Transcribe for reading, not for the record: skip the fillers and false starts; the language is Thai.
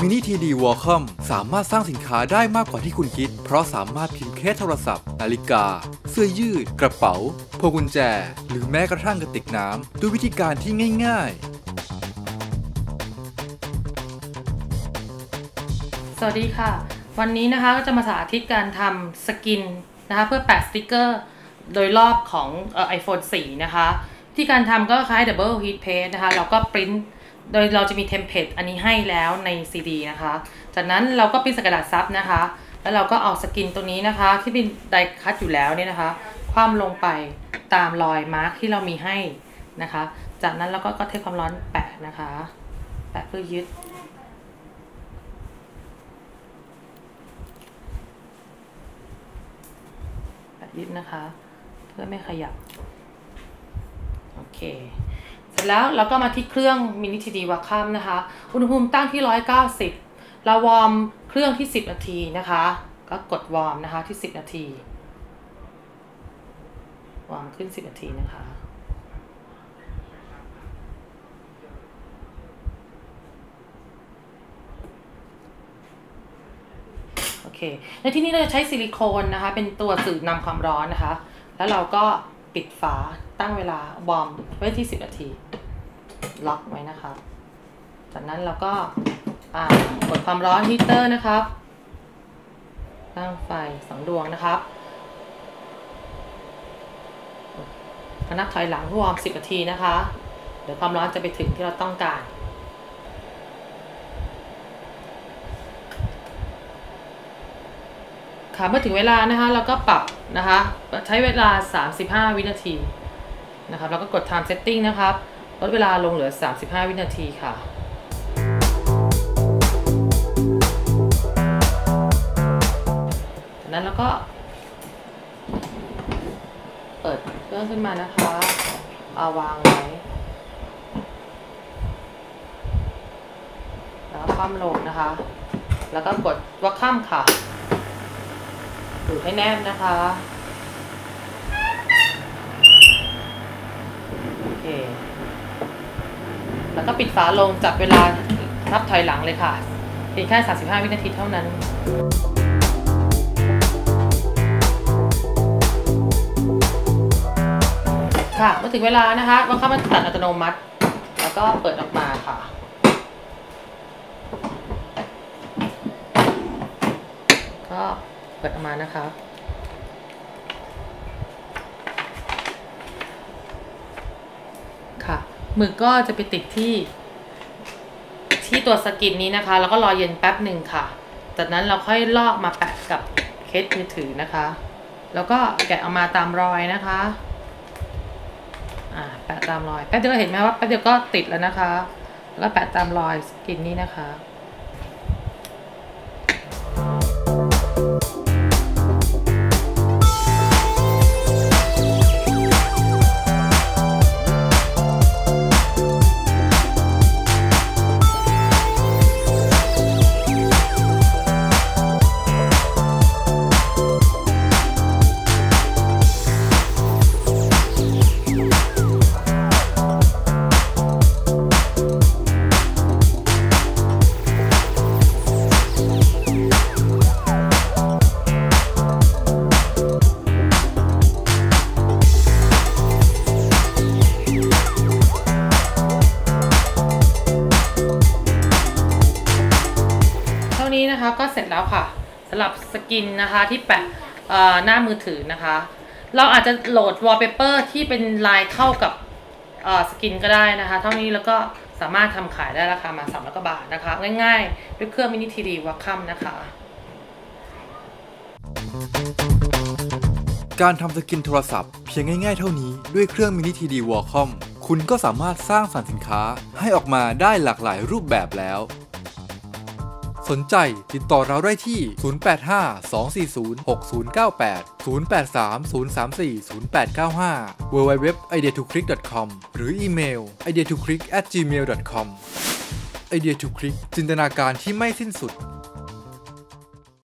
มินิทีดี Wacom สามารถสร้างสินค้าได้มากกว่าที่คุณคิดเพราะสามารถพิมพ์แค่โทรศัพท์นาฬิกาเสื้อยืดกระเป๋าพวงกุญแจหรือแม้กระทั่งกระติกน้ำด้วยวิธีการที่ง่ายๆสวัสดีค่ะวันนี้นะคะก็จะมาสาธิตการทำสกินนะคะเพื่อแปะสติกเกอร์โดยรอบของiPhone 4 นะคะที่การทำก็คล้าย Double Heat Paste นะคะเราก็ปริ้นโดยเราจะมีเทมเพลตอันนี้ให้แล้วใน CD นะคะจากนั้นเราก็ปริ้นกระดาษซับนะคะแล้วเราก็เอาสกินตัวนี้นะคะที่เป็นไดคัตอยู่แล้วเนี่ยนะคะคว่ำลงไปตามรอยมาร์คที่เรามีให้นะคะจากนั้นเราก็เทความร้อนแปะนะคะแปะเพื่อยึดแปะยึดนะคะเพื่อไม่ขยับโอเคเสร็จแล้วเราก็มาที่เครื่องมินิทีดี Wacom นะคะอุณหภูมิตั้งที่190เราวอร์มเครื่องที่10นาทีนะคะก็กดวอร์มนะคะที่10นาทีวอร์มขึ้น10นาทีนะคะโอเคในที่นี้เราจะใช้ซิลิโคนนะคะเป็นตัวสื่อนำความร้อนนะคะแล้วเราก็ปิดฝาตั้งเวลาวอร์มไว้ที่10นาทีล็อกไว้นะคะจากนั้นเราก็กดความร้อนฮีเตอร์นะครับตั้งไฟ2ดวงนะครับนับถอยหลังวอร์ม10นาทีนะคะเดี๋ยวความร้อนจะไปถึงที่เราต้องการค่ะเมื่อถึงเวลานะคะเราก็ปรับนะคะใช้เวลา35วินาทีนะครับแล้วก็กด time setting นะครับลดเวลาลงเหลือ35วินาทีค่ะจากนั้นแล้วก็เปิดเครื่องขึ้นมานะคะเอาวางไว้แล้วก็คว่ำลงนะคะแล้วก็กดWacomค่ะดูให้แน่นนะคะโอเคแล้วก็ปิดฝาลงจับเวลานับถอยหลังเลยค่ะเพียงแค่35วินาทีเท่านั้นค่ะเมื่อถึงเวลานะคะWacomมันตัดอัตโนมัติแล้วก็เปิดออกมาค่ะก็เปิดออกมานะคะค่ะมือก็จะไปติดที่ตัวสกินนี้นะคะแล้วก็รอเย็นแป๊บหนึ่งค่ะจากนั้นเราค่อยลอกมาแปะกับเคสมือถือนะคะแล้วก็แกะออกมาตามรอยนะคะแปะตามรอยแป๊บเดียวเห็นไหมว่าแป๊บเดียวก็ติดแล้วนะคะแล้วก็แปะตามรอยสกินนี้นะคะก็เสร็จแล้วค่ะสำหรับสกินนะคะที่แปะหน้ามือถือนะคะเราอาจจะโหลดวอลเปเปอร์ที่เป็นลายเข้ากับสกินก็ได้นะคะเท่านี้แล้วก็สามารถทำขายได้ราคามา300 กว่าบาทนะคะง่ายๆด้วยเครื่องมินิทีดี Wacom นะคะการทำสกินโทรศัพท์เพียงง่ายๆเท่านี้ด้วยเครื่องมินิทีดี Wacom คุณก็สามารถสร้างสรรค์สินค้าให้ออกมาได้หลากหลายรูปแบบแล้วสนใจติดต่อเราได้ที่ 085-240-6098 083-034-0895 www.idea2click.com หรืออีเมล idea2click@gmail.com Idea2Click จินตนาการที่ไม่สิ้นสุด